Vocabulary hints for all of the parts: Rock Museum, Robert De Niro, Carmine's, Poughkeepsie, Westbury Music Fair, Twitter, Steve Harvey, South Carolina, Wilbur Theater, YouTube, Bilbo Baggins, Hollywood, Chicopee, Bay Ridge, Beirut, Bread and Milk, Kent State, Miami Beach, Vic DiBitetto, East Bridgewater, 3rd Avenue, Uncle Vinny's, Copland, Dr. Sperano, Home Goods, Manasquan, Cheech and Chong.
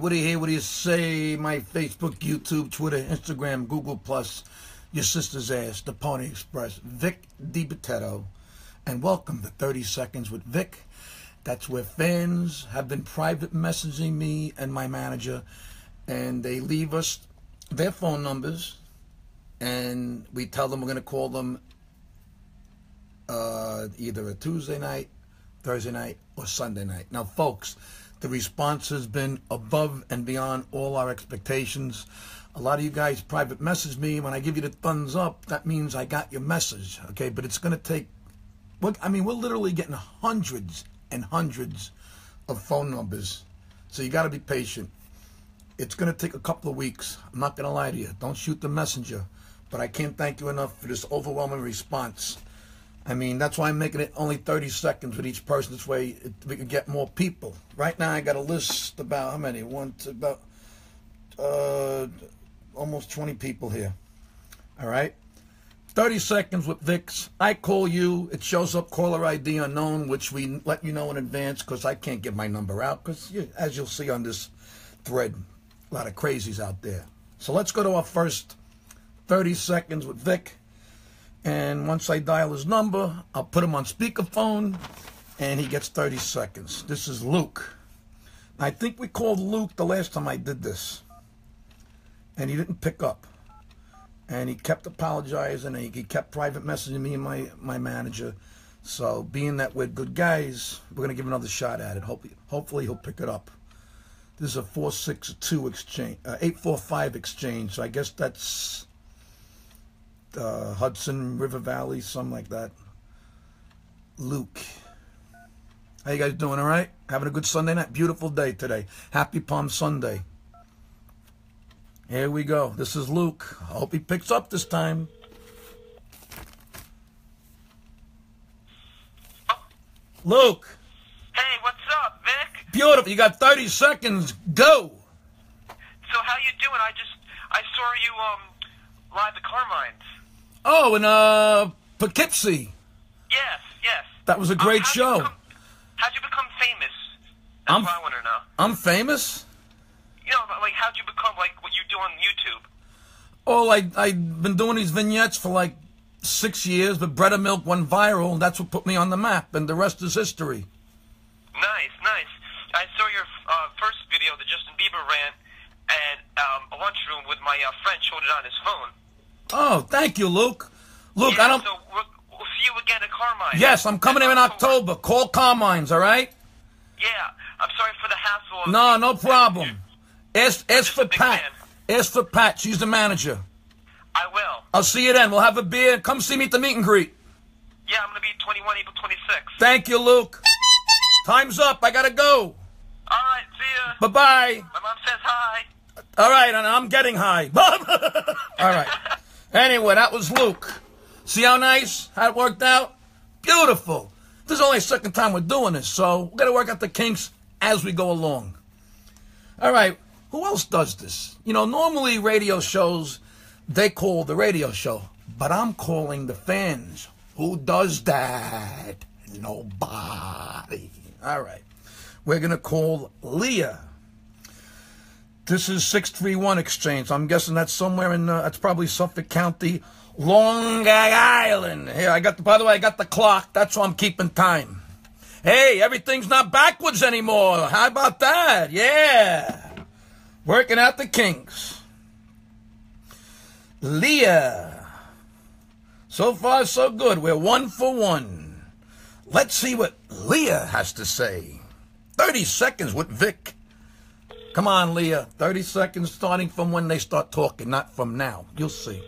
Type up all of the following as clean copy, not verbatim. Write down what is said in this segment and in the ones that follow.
what do you hear? What do you say? My Facebook, YouTube, Twitter, Instagram, Google+, your sister's ass, The Pony Express, Vic DiBitetto, and welcome to 30 Seconds with Vic. That's where fans have been private messaging me and my manager, and they leave us their phone numbers, and we tell them we're going to call them either a Tuesday night, Thursday night, or Sunday night. Now, folks, the response has been above and beyond all our expectations. A lot of you guys private message me. When I give you the thumbs up, that means I got your message, okay? But it's going to take, I mean, we're literally getting hundreds and hundreds of phone numbers, so you got to be patient. It's going to take a couple of weeks. I'm not going to lie to you. Don't shoot the messenger. But I can't thank you enough for this overwhelming response. I mean, that's why I'm making it only 30 seconds with each person. This way we can get more people. Right now, I got a list about how many? Almost 20 people here. All right? 30 Seconds with Vicks. I call you. It shows up caller ID unknown, which we let you know in advance because I can't get my number out because, as you'll see on this thread, a lot of crazies out there. So let's go to our first 30 Seconds with Vic. And once I dial his number, I'll put him on speakerphone, and he gets 30 seconds. This is Luke. I think we called Luke the last time I did this, and he didn't pick up. And he kept apologizing, and he kept private messaging me and my manager. So being that we're good guys, we're going to give another shot at it. Hopefully he'll pick it up. This is a 462 exchange, 845 exchange, so I guess that's... Hudson River Valley, something like that. Luke, how you guys doing? All right, having a good Sunday night. Beautiful day today. Happy Palm Sunday. Here we go. This is Luke. I hope he picks up this time. Luke. Hey, what's up, Vic? Beautiful. You got 30 seconds. Go. So how you doing? I saw you live at Carmine's. Oh, in Poughkeepsie. Yes, yes. That was a great show. How'd you become famous? That's what I want to know. I'm famous? You know, like, how'd you become, like, what you do on YouTube? Oh, I've been doing these vignettes for, like, 6 years, but Bread and Milk went viral, and that's what put me on the map, and the rest is history. Nice, nice. I saw your first video, the Justin Bieber rant, and a lunchroom with my friend showed it on his phone. Oh, thank you, Luke. Luke, yeah, I don't... So we'll see you again at Carmine's. Yes, I'm coming in October. Call Carmine's, all right? Yeah, I'm sorry for the hassle. No, no problem. Ask for Pat. Ask for Pat. She's the manager. I will. I'll see you then. We'll have a beer. Come see me at the meet and greet. Yeah, I'm going to be 21, April 26. Thank you, Luke. Time's up. I got to go. All right, see ya. Bye-bye. My mom says hi. All right, and I'm getting high. All right. Anyway, that was Luke. See how nice? How it worked out? Beautiful. This is only the second time we're doing this, so we're going to work out the kinks as we go along. All right, who else does this? You know, normally radio shows, they call the radio show, but I'm calling the fans. Who does that? Nobody. All right, we're going to call Leah. This is 631 Exchange. I'm guessing that's somewhere in, that's probably Suffolk County, Long Island. Here, I got the, by the way, I got the clock. That's why I'm keeping time. Hey, everything's not backwards anymore. How about that? Yeah. Working out the kinks. Leah. So far, so good. We're 1 for 1. Let's see what Leah has to say. 30 seconds with Vic. Come on, Leah. 30 seconds starting from when they start talking, not from now. You'll see.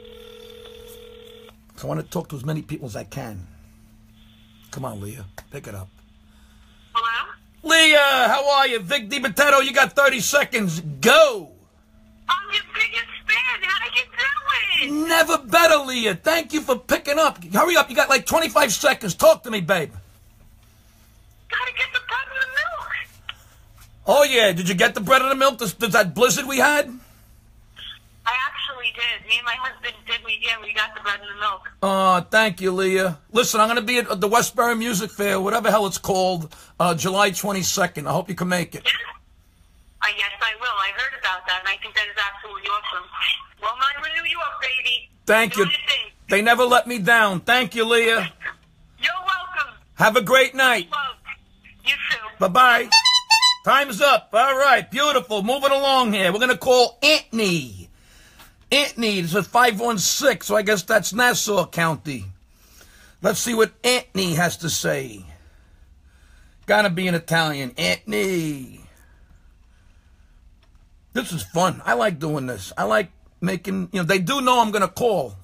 So I want to talk to as many people as I can. Come on, Leah. Pick it up. Hello? Leah, how are you? Vic DiBitetto, you got 30 seconds. Go! I'm your biggest fan. How do you do it? Never better, Leah. Thank you for picking up. Hurry up. You got like 25 seconds. Talk to me, babe. Gotta get the bottom of the milk. Oh, yeah. Did you get the bread and the milk? That blizzard we had? I actually did. Me and my husband did. We got the bread and the milk. Oh, thank you, Leah. Listen, I'm going to be at the Westbury Music Fair, whatever hell it's called, July 22nd. I hope you can make it. Yes, I will. I I heard about that, and I think that is absolutely awesome. Well, mine were New York, baby. Thank you. They never let me down. Thank you, Leah. You're welcome. Have a great night. You too. Bye-bye. Time's up. All right. Beautiful. Moving along here. We're going to call Anthony. Anthony is at 516, so I guess that's Nassau County. Let's see what Anthony has to say. Gotta be an Italian. Anthony. This is fun. I like doing this. I like making, you know, they do know I'm going to call.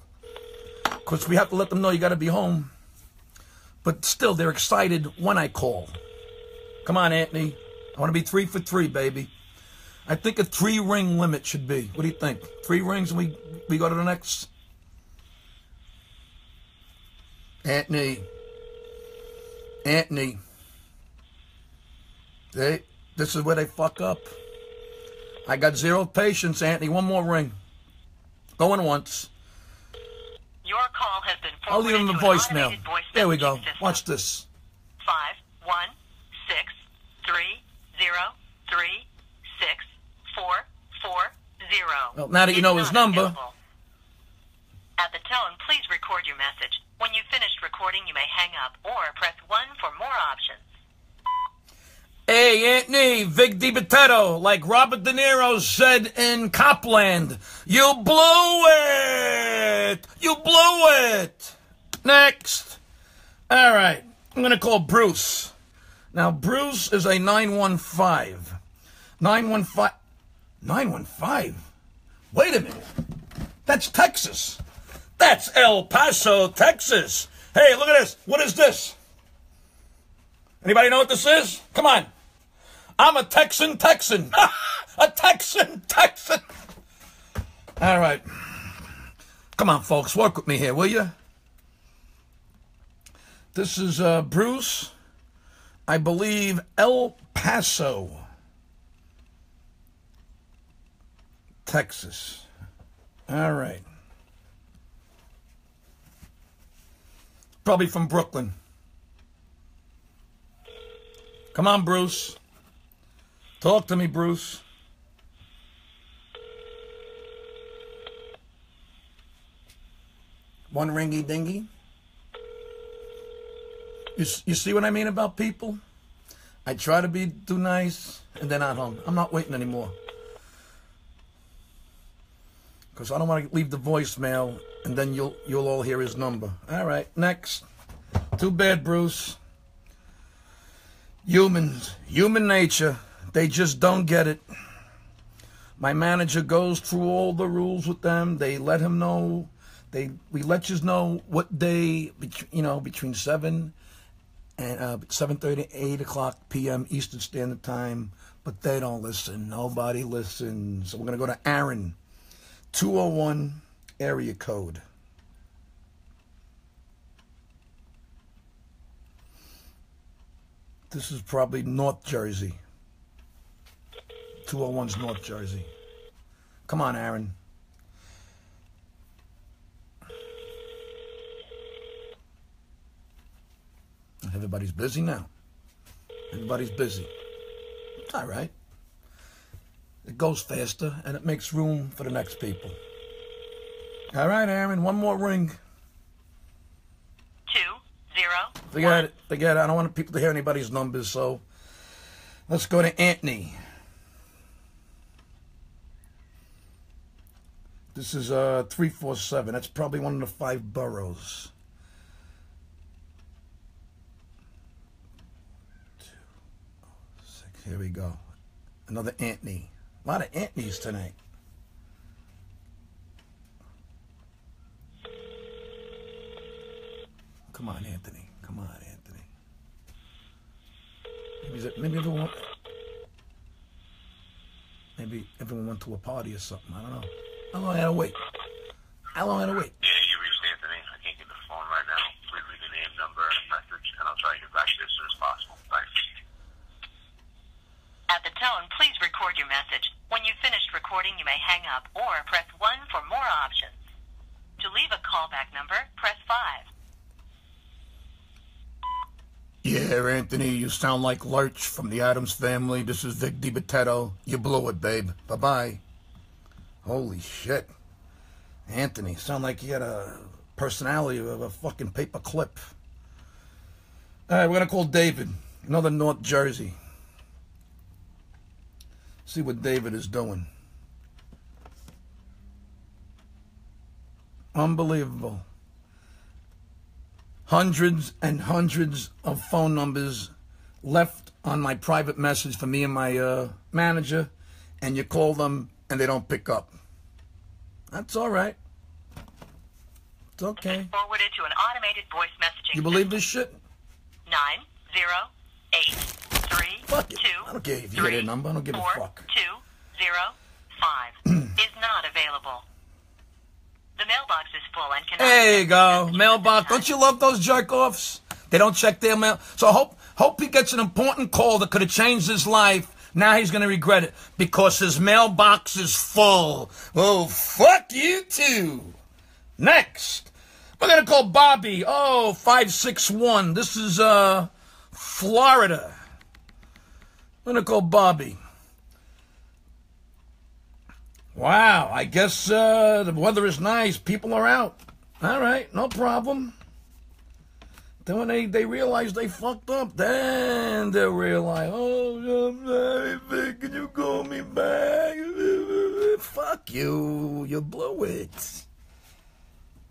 Because we have to let them know you got to be home. But still, they're excited when I call. Come on, Anthony. I want to be 3 for 3, baby. I think a 3-ring limit should be. What do you think? 3 rings and we go to the next? Anthony. Anthony. This is where they fuck up. I got zero patience, Anthony. One more ring. Going once. Your call has been forwarded. I'll leave him the voicemail. There we go. System. Watch this. 516-303-6440. Well, now that you know his number. At the tone, please record your message. When you've finished recording, you may hang up or press 1 for more options. Hey, Anthony, Vic DiBitetto, like Robert De Niro said in Copland, you blew it! You blew it! Next. All right, I'm going to call Bruce. Now, Bruce is a 915. 915. 915? Wait a minute. That's Texas. That's El Paso, Texas. Hey, look at this. What is this? Anybody know what this is? Come on. I'm a Texan. A Texan. All right. Come on, folks. Work with me here, will you? This is Bruce. I believe El Paso, Texas. All right. Probably from Brooklyn. Come on, Bruce. Talk to me, Bruce. One ringy dingy. You see what I mean about people? I try to be too nice, and they're not home. I'm not waiting anymore. Because I don't want to leave the voicemail, and then you'll all hear his number. All right, next. Too bad, Bruce. Humans, human nature, they just don't get it. My manager goes through all the rules with them. They let him know. We let you know what day, you know, between 7:30, 8:00 p.m. Eastern Standard Time. But they don't listen. Nobody listens. So we're gonna go to Aaron, 201 area code. This is probably North Jersey. 201's North Jersey. Come on, Aaron. Everybody's busy now. Everybody's busy. It's all right. It goes faster, and it makes room for the next people. All right, Aaron, one more ring. Forget it. I don't want people to hear anybody's numbers, so let's go to Anthony. This is 347. That's probably one of the 5 boroughs. Here we go. Another Anthony. A lot of Anthony's tonight. Come on, Anthony. Come on, Anthony. Maybe everyone went to a party or something. I don't know. How long I gotta wait? Yeah, you reached Anthony. I can't get the phone right now. Please leave your name, number, and message, and I'll try to get back to you as soon as possible. Thanks. At the tone, please record your message. When you've finished recording, you may hang up or press 1 for more options. To leave a callback number, press 5. Yeah, Anthony, you sound like Lurch from the Addams Family. This is Vic DiBitetto. You blew it, babe. Bye-bye. Holy shit. Anthony, sound like you had a personality of a fucking paper clip. All right, we're going to call David. Another North Jersey. See what David is doing. Unbelievable. Hundreds and hundreds of phone numbers left on my private message for me and my manager, and you call them and they don't pick up. That's all right. It's okay. Forwarded to an automated voice messaging. You believe this shit? 908 3 fuck it. 2. I don't care if you get a number. I don't give a fuck. 205 is not available. The mailbox is full and cannot. There you go, mailbox. Don't you love those jerk-offs? They don't check their mail. So hope he gets an important call that could have changed his life. Now he's going to regret it because his mailbox is full. Oh, fuck you too. Next, we're going to call Bobby. Oh, 561. This is Florida. We're going to call Bobby. Wow, I guess the weather is nice. People are out. All right, no problem. Then when they realize they fucked up, then they realize, oh, I'm sorry, Vic, can you call me back? Fuck you. You blew it.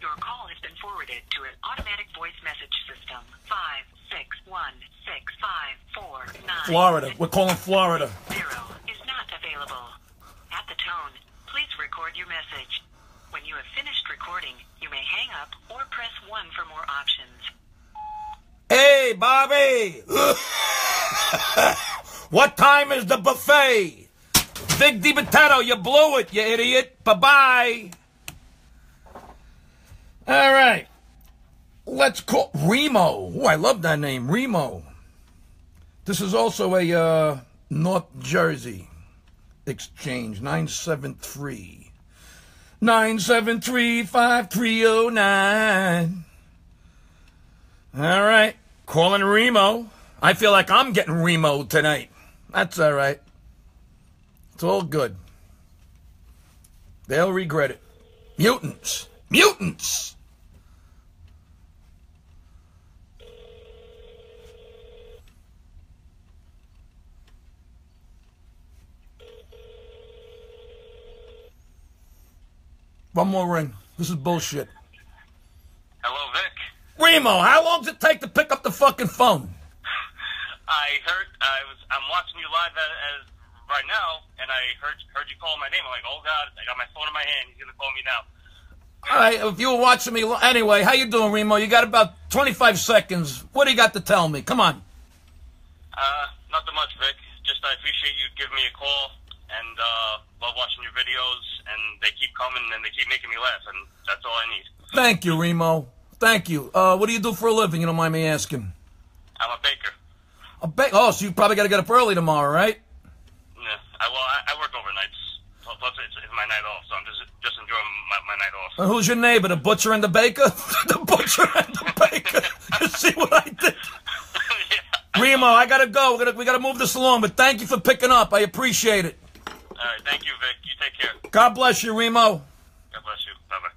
Your call has been forwarded to an automatic voice message system. 561-6549. Florida. We're calling Florida. 0 is not available. At the tone, please record your message. When you have finished recording, you may hang up or press 1 for more options. Hey, Bobby! What time is the buffet? Vic DiBitetto, you blew it, you idiot. Bye-bye. All right. Let's call Remo. Oh, I love that name, Remo. This is also a North Jersey exchange, 973. 973-5309. All right, calling Remo. I feel like I'm getting Remo tonight. That's all right. It's all good. They'll regret it. Mutants. Mutants! One more ring. This is bullshit. Hello, Vic. Remo, how long does it take to pick up the fucking phone? I heard, I'm watching you live as right now, and I heard you calling my name. I'm like, oh God, I got my phone in my hand. He's gonna call me now. All right, if you were watching me, anyway, how you doing, Remo? You got about 25 seconds. What do you got to tell me? Come on. Nothing much, Vic. Just I appreciate you giving me a call, and love watching your videos, and they keep coming, and they keep making me laugh, and that's all I need. Thank you, Remo. Thank you. What do you do for a living? You don't mind me asking. I'm a baker. A baker? Oh, so you probably got to get up early tomorrow, right? Yeah. I work overnights. Plus, it's my night off, so I'm just enjoying my night off. And who's your neighbor? The butcher and the baker? The butcher and the baker. You see what I did? Yeah. Remo, I gotta go. We gotta move this along. But thank you for picking up. I appreciate it. All right. Thank you, Vic. You take care. God bless you, Remo. God bless you. Bye bye.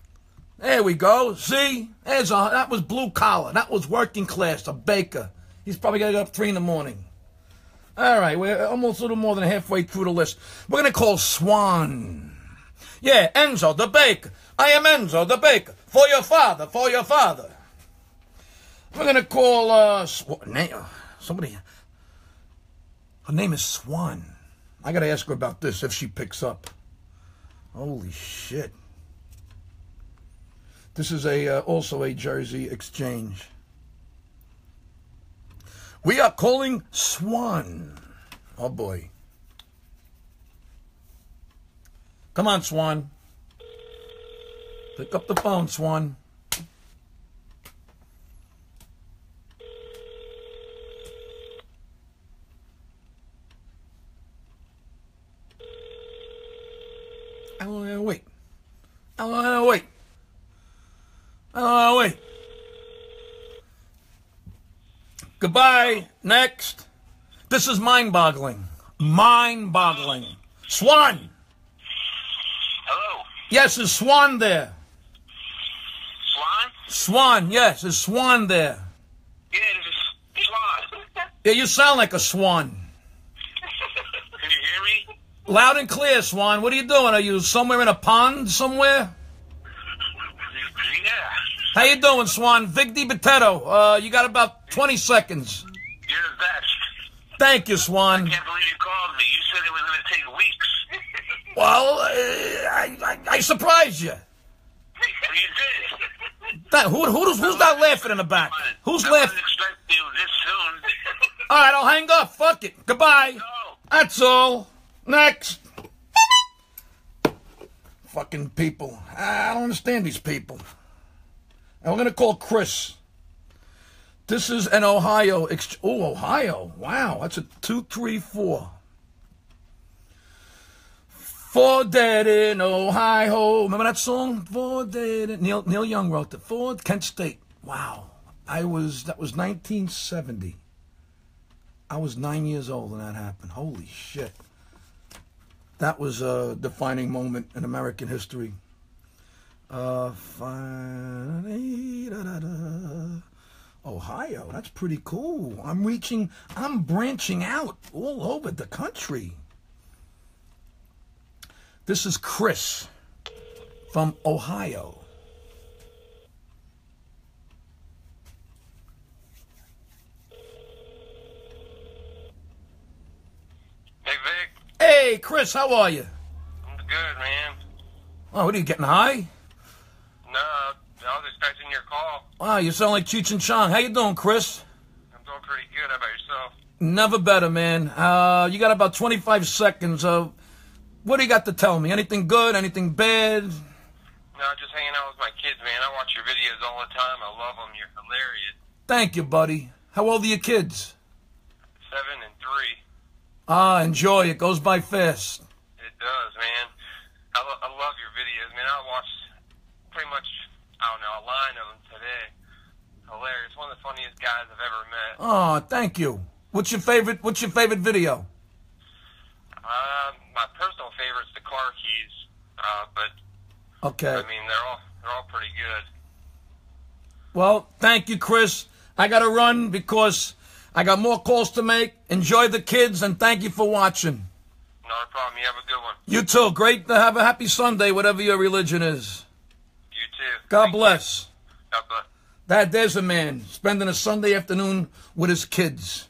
There we go. See? That was blue collar. That was working class, a baker. He's probably going to get up 3 in the morning. All right, we're almost a little more than halfway through the list. We're going to call Swan. Yeah, Enzo the baker. I am Enzo the baker. For your father, for your father. We're going to call somebody. Her name is Swan. I got to ask her about this if she picks up. Holy shit. This is also a Jersey exchange. We are calling Swan. Oh, boy. Come on, Swan. Pick up the phone, Swan. I want to wait. Goodbye. Next. This is mind-boggling. Mind-boggling. Swan. Hello. Yes, is Swan there? Swan? Swan, yes. Is Swan there? Yeah, this is Swan. Yeah, you sound like a swan. Can you hear me? Loud and clear, Swan. What are you doing? Are you somewhere in a pond somewhere? Yeah. How you doing, Swan? Vic DiBitetto. You got about 20 seconds. You're the best. Thank you, Swan. I can't believe you called me. You said it was going to take weeks. Well, I surprised you. You did. Who's not laughing in the back? Who's laughing? I didn't expect you this soon. All right, I'll hang up. Fuck it. Goodbye. No. That's all. Next. Fucking people. I don't understand these people. And we're going to call Chris. This is an Ohio. Oh, Ohio. Wow. That's a 234. For Dead in Ohio. Remember that song? For Dead in. Neil Young wrote it. For Kent State. Wow. That was 1970. I was 9 years old when that happened. Holy shit. That was a defining moment in American history. Ohio, that's pretty cool. I'm branching out all over the country. This is Chris from Ohio. Hey, Vic. Hey, Chris, how are you? I'm good, man. Oh, what are you, getting high? No, I was expecting your call. Wow, you sound like Cheech and Chong. How you doing, Chris? I'm doing pretty good. How about yourself? Never better, man. You got about 25 seconds. What do you got to tell me? Anything good? Anything bad? No, just hanging out with my kids, man. I watch your videos all the time. I love them. You're hilarious. Thank you, buddy. How old are your kids? 7 and 3. Ah, enjoy. It goes by fast. It does, man. I love your videos, man. I watched pretty much, I don't know, a line of them today. Hilarious. One of the funniest guys I've ever met. Oh, thank you. What's your favorite video? My personal favorite's the car keys. But okay. I mean, they're all pretty good. Well, thank you, Chris. I gotta run because I got more calls to make. Enjoy the kids and thank you for watching. No problem. You have a good one. You too. Great to have a happy Sunday, whatever your religion is. God bless. God bless. There's a man spending a Sunday afternoon with his kids.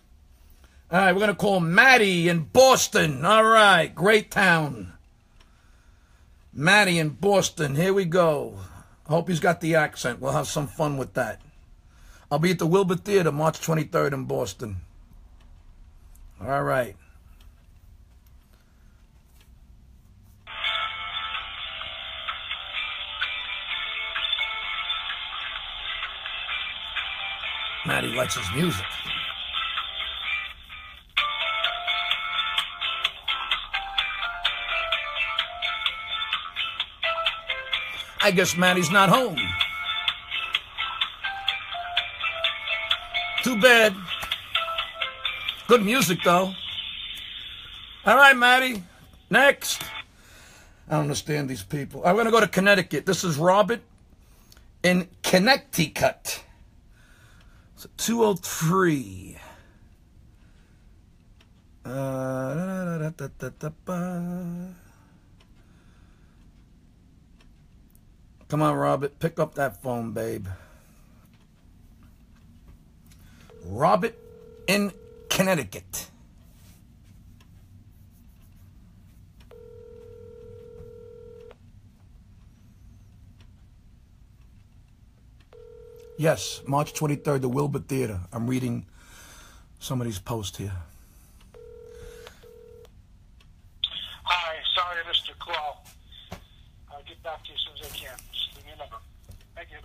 All right, we're going to call Maddie in Boston. All right, great town. Maddie in Boston, here we go. I hope he's got the accent. We'll have some fun with that. I'll be at the Wilbur Theater March 23rd in Boston. All right. Maddie likes his music. I guess Maddie's not home. Too bad. Good music, though. All right, Maddie. Next. I don't understand these people. I'm going to go to Connecticut. This is Robert in Connecticut. So 203. Come on, Robert. Pick up that phone, babe. Robert in Connecticut. Yes, March 23rd, the Wilbur Theater. I'm reading somebody's post here. Hi, sorry I missed your call. I'll get back to you as soon as I can. Just give me a number. Thank you.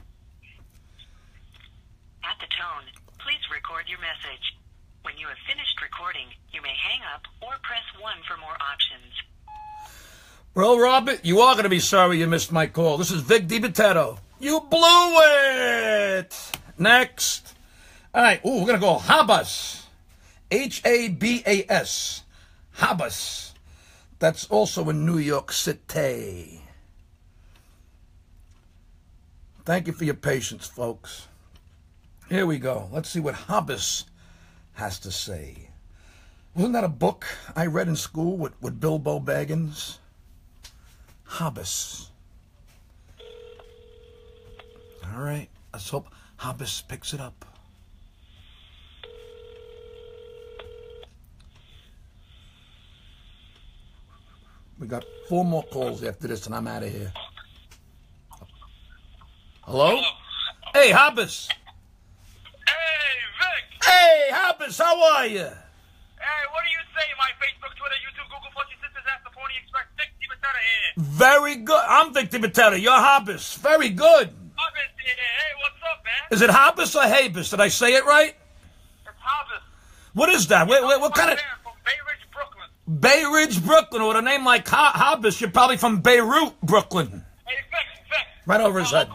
At the tone, please record your message. When you have finished recording, you may hang up or press 1 for more options. Well, Robert, you are going to be sorry you missed my call. This is Vic DiBitetto. You blew it! Next. All right. Ooh, we're going to go Habas. H-A-B-A-S. Habas. That's also in New York City. Thank you for your patience, folks. Here we go. Let's see what Habas has to say. Wasn't that a book I read in school with Bilbo Baggins? Habas. All right. Let's hope Habas picks it up. We got 4 more calls after this, and I'm out of here. Hello? Hey, Habas. Hey, Vic. Hey, Habas, how are you? Hey, what do you say? My Facebook, Twitter, YouTube, Google Plus, your sisters ask the Pony Express. Vic DiBitetto here. Very good. I'm Vic DiBitetto. You're Habas. Very good. Habas here. Hey, what's up, man? Is it Habas or Habas? Did I say it right? It's Habas. What is that? Wait, what kind of... from Bay Ridge, Brooklyn. Bay Ridge, Brooklyn. With a name like Habas, you're probably from Beirut, Brooklyn. Hey, Vic. Right over his head.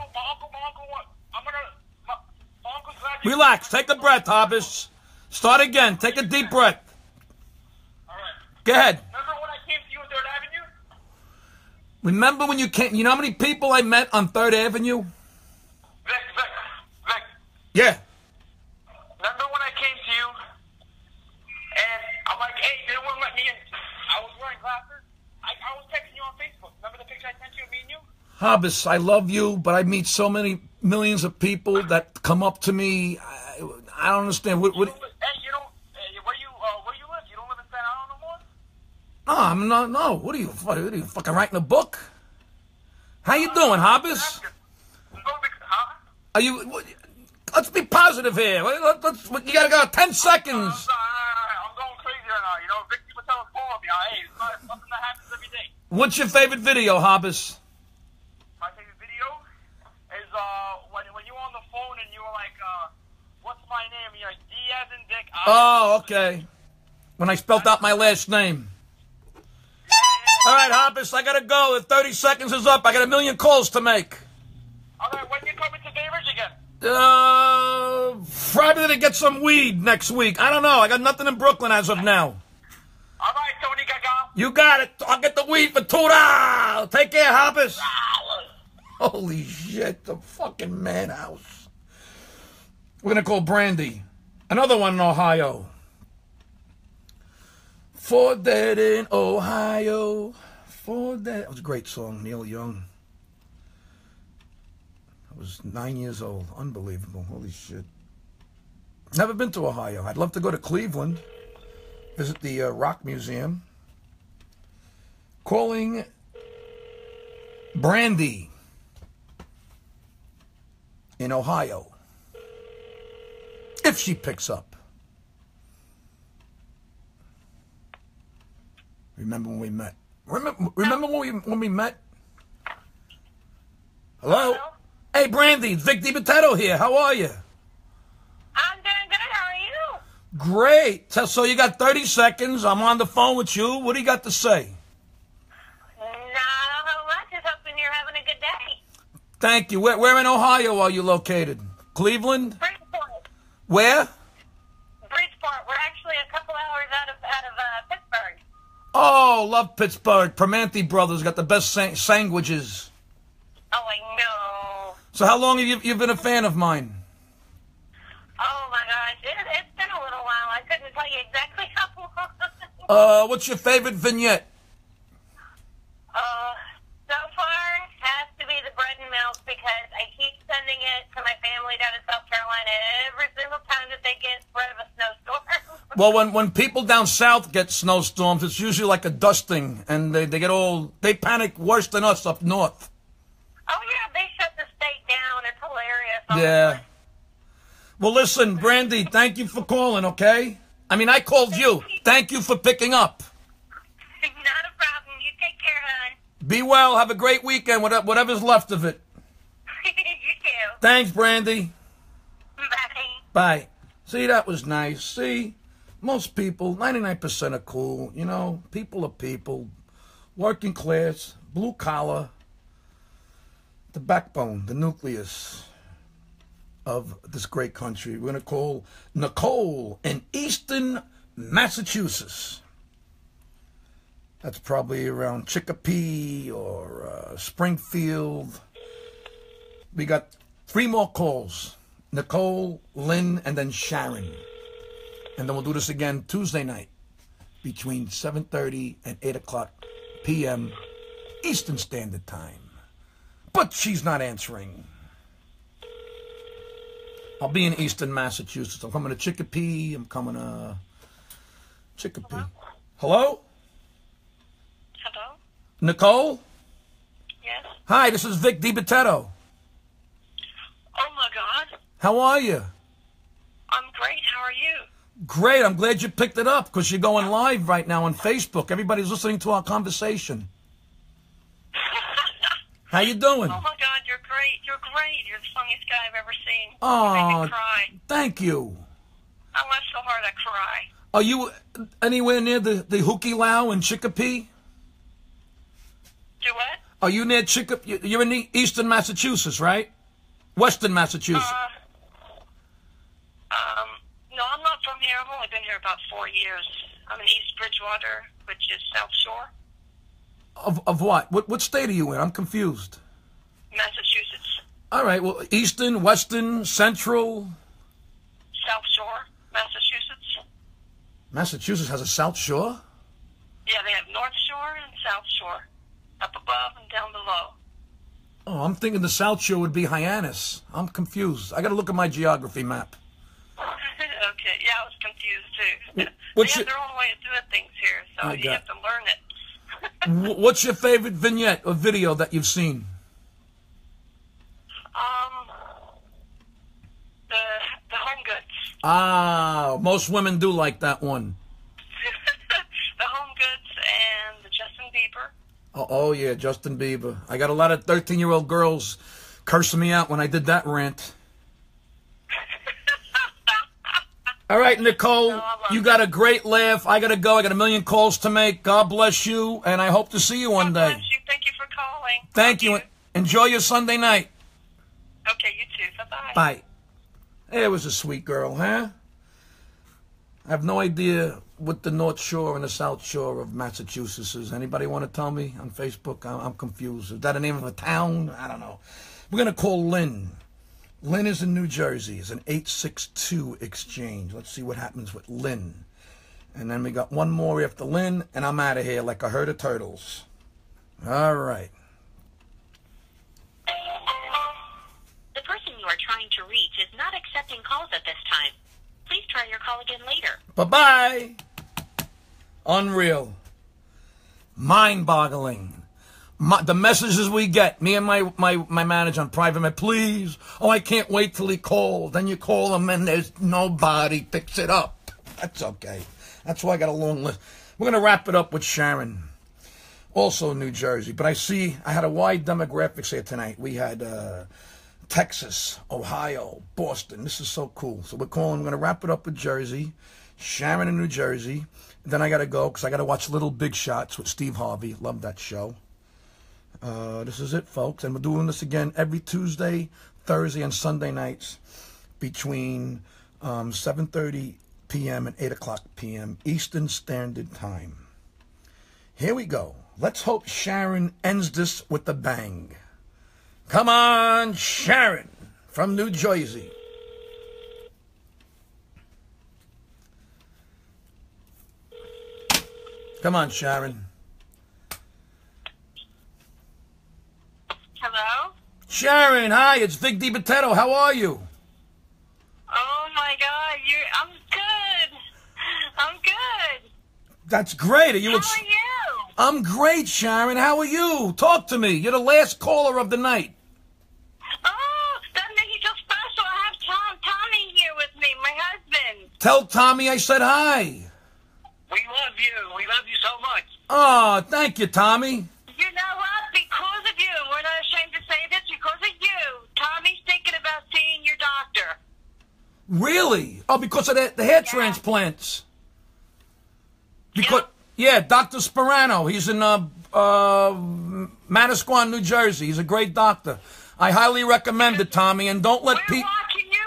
Relax. Take a breath, Habas. Start again. Take a deep breath. All right. Go ahead. Remember when I came to you on 3rd Avenue? Remember when you came? You know how many people I met on 3rd Avenue? Vic. Yeah. Remember when I came to you, and I'm like, hey, they wouldn't let me in. I was wearing glasses. I was texting you on Facebook. Remember the picture I sent you of me and you? Habas, I love you, but I meet so many millions of people that come up to me. I don't understand. Where do you live? You don't live in Santa Ana no more? No, I'm not. No. What are you fucking writing a book? How you doing, Habas? Are you? What, let's be positive here. You gotta go 10 seconds. I'm going crazy right now. You know, Vic DiBitetto's calling me. Hey, it's something that happens every day. What's your favorite video, Habas? When you were on the phone and you were like, what's my name? And you're like, D as in Dick. Oh, okay. When I spelt out my last name. Yeah. All right, Habas, I gotta go. The 30 seconds is up. I got a million calls to make. All right, when you coming to Bay Ridge again? Probably gonna get some weed next week. I don't know. I got nothing in Brooklyn as of now. All right, Tony Gaga. You got it. I'll get the weed for $2. Take care, Habas. Holy shit, the fucking madhouse. We're going to call Brandy. Another one in Ohio. For Dead in Ohio. For Dead. That was a great song, Neil Young. I was 9 years old. Unbelievable. Holy shit. Never been to Ohio. I'd love to go to Cleveland. Visit the Rock Museum. Calling Brandy. In Ohio, if she picks up. Remember when we met? Remember when we met? Hello? Hey, Brandy, Vic DiBitetto here. How are you? I'm doing good. How are you? Great. So you got 30 seconds. I'm on the phone with you. What do you got to say? Thank you. Where in Ohio are you located? Cleveland? Bridgeport. Where? Bridgeport. We're actually a couple hours out of Pittsburgh. Oh, love Pittsburgh. Primanti Brothers got the best sandwiches. Oh, I know. So how long have you been a fan of mine? Oh, my gosh. It's been a little while. I couldn't tell you exactly how long. What's your favorite vignette? So far, has to be the Bread and Milk, because I keep sending it to my family down in South Carolina every single time that they get rid of a snowstorm. Well, when people down south get snowstorms, it's usually like a dusting, and they panic worse than us up north. Oh, yeah, they shut the state down. It's hilarious. Honestly. Yeah. Well, listen, Brandy, thank you for calling, okay? I mean, I called you. Thank you for picking up. Not a problem. You take care, hon. Be well. Have a great weekend, whatever's left of it. You too. Thanks, Brandy. Bye. Bye. See, that was nice. See, most people, 99% are cool. You know, people are people. Working class, blue collar, the backbone, the nucleus. of this great country. We're going to call Nicole in Easton, Massachusetts. That's probably around Chicopee or Springfield. We got 3 more calls. Nicole, Lynn, and then Sharon. And then we'll do this again Tuesday night between 7:30 and 8 o'clock p.m. Eastern Standard Time. But she's not answering. I'll be in Easton, Massachusetts. I'm coming to Chicopee. I'm coming to Chicopee. Hello? Hello? Hello? Nicole? Yes? Hi, this is Vic DiBitetto. Oh, my God. How are you? I'm great. How are you? Great. I'm glad you picked it up because you're going live right now on Facebook. Everybody's listening to our conversation. How you doing? Oh, my God. You're great. You're great. You're the funniest guy I've ever seen. Oh, you made me cry. Thank you. I laughed so hard I cry. Are you anywhere near the Hookie Lao in Chicopee? Do what? Are you near Chicopee? You're in Eastern Massachusetts, right? Western Massachusetts. No, I'm not from here. I've only been here about 4 years. I'm in East Bridgewater, which is South Shore. Of what? What state are you in? I'm confused. Massachusetts. All right. Well, Eastern, Western, Central. South Shore, Massachusetts. Massachusetts has a South Shore? Yeah, they have North Shore and South Shore. Up above and down below. Oh, I'm thinking the South Shore would be Hyannis. I'm confused. I got to look at my geography map. Okay, yeah, I was confused too. What's they have their own way of doing things here, so you have to learn it. What's your favorite vignette or video that you've seen? The Home Goods. Ah, most women do like that one. The Home Goods and the Justin Bieber. Oh, yeah, Justin Bieber. I got a lot of 13-year-old girls cursing me out when I did that rant. All right, Nicole, you got a great laugh. I got to go. I got a million calls to make. God bless you, and I hope to see you one day. God bless you. Thank you for calling. Thank you. Enjoy your Sunday night. Okay, you too. Bye-bye. Bye. Hey, it was a sweet girl, huh? I have no idea what the North Shore and the South Shore of Massachusetts is. Anybody want to tell me on Facebook? I'm confused. Is that the name of a town? I don't know. We're going to call Lynn. Lynn is in New Jersey. It's an 862 exchange. Let's see what happens with Lynn. And then we got one more after Lynn, and I'm out of here like a herd of turtles. All right. The person you are trying to reach is not accepting calls at this time. Please try your call again later. Bye-bye. Unreal. Mind-boggling. The messages we get, me and my manager on private, please, oh, I can't wait till he calls. Then you call him and there's nobody picks it up. That's okay. That's why I got a long list. We're going to wrap it up with Sharon, also New Jersey. But I see I had a wide demographics here tonight. We had Texas, Ohio, Boston. This is so cool. So we're calling. We're going to wrap it up with Jersey, Sharon in New Jersey. Then I got to go because I got to watch Little Big Shots with Steve Harvey. Love that show. This is it, folks, and we're doing this again every Tuesday, Thursday, and Sunday nights between 7:30 p.m. and 8 o'clock p.m. Eastern Standard Time. Here we go. Let's hope Sharon ends this with a bang. Come on, Sharon from New Jersey. Come on, Sharon. Hello? Sharon, hi, it's Vic DiBitetto. How are you? Oh, my God. I'm good. I'm good. That's great. How are you? I'm great, Sharon. How are you? Talk to me. You're the last caller of the night. Oh, that makes you so special. I have Tommy here with me, my husband. Tell Tommy I said hi. We love you. We love you so much. Oh, thank you, Tommy. You know what? Because of you, we're not ashamed to say this, because of you, Tommy's thinking about seeing your doctor. Really? Oh, because of the hair transplants. Because yeah, Dr. Sperano, he's in Manasquan, New Jersey. He's a great doctor. I highly recommend it, Tommy, and don't let people... We're watching you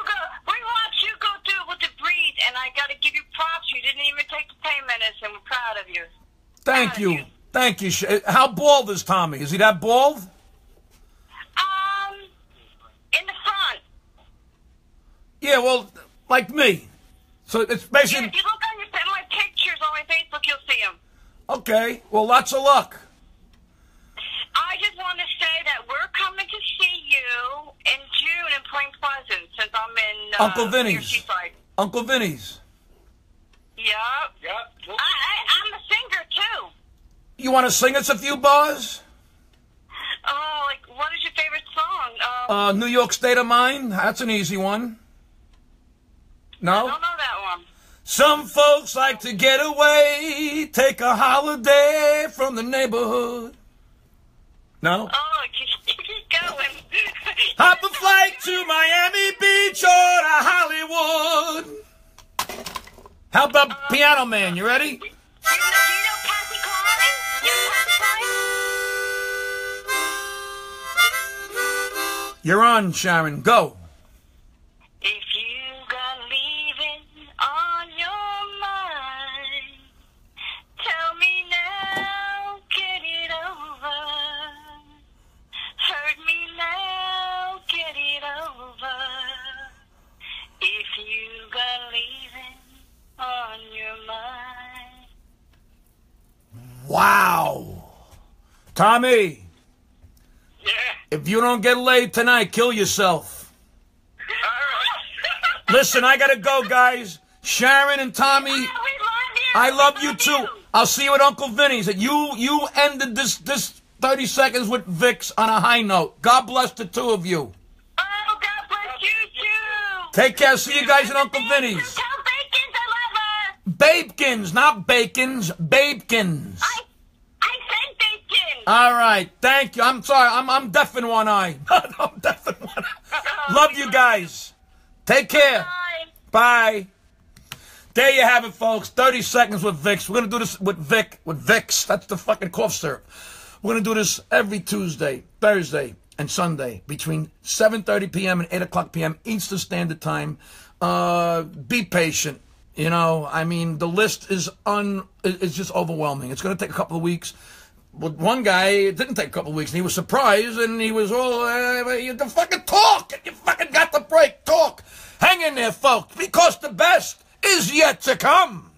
proud of you. Thank you. Thank you. How bald is Tommy? Is he that bald? In the front. Yeah, well, like me. So it's basically... Yeah, if you look on my pictures on my Facebook, you'll see him. Okay. Well, lots of luck. I just want to say that we're coming to see you in June in Point Pleasant, since I'm in... Uncle Vinny's. Uncle Vinny's. Yep. Yep. I'm a singer, too. You want to sing us a few bars? Oh, like, what is your favorite song? New York State of Mind. That's an easy one. No? I don't know that one. Some folks like to get away, take a holiday from the neighborhood. No? Oh, keep going. Hop a flight to Miami Beach or to Hollywood. How about Piano Man? You ready? You're on, Sharon. Go. If you got leaving on your mind, tell me now, get it over. Hurt me now, get it over. If you got leaving on your mind. Wow. Tommy. If you don't get laid tonight, kill yourself. All right. Listen, I gotta go, guys. Sharon and Tommy, I love you too. I'll see you at Uncle Vinny's. You ended this 30 seconds with Vic's on a high note. God bless the two of you. Oh, God bless you too. Take care. See you guys at Uncle Vinny's. Tell Babekins I love her. Babekins, not Bacons. Babekins. All right, thank you. I'm sorry, I'm deaf in one eye. I'm deaf in one eye. Love you guys. Take care. Bye. Bye. There you have it, folks. 30 seconds with Vicks. We're gonna do this with Vicks. That's the fucking cough syrup. We're gonna do this every Tuesday, Thursday, and Sunday between 7:30 p.m. and 8:00 p.m. Eastern Standard Time. Be patient. You know, I mean, the list is it's just overwhelming. It's gonna take a couple of weeks. But one guy, it didn't take a couple of weeks, and he was surprised, and he was all, you fucking talk! You fucking got the break, talk! Hang in there, folks, because the best is yet to come!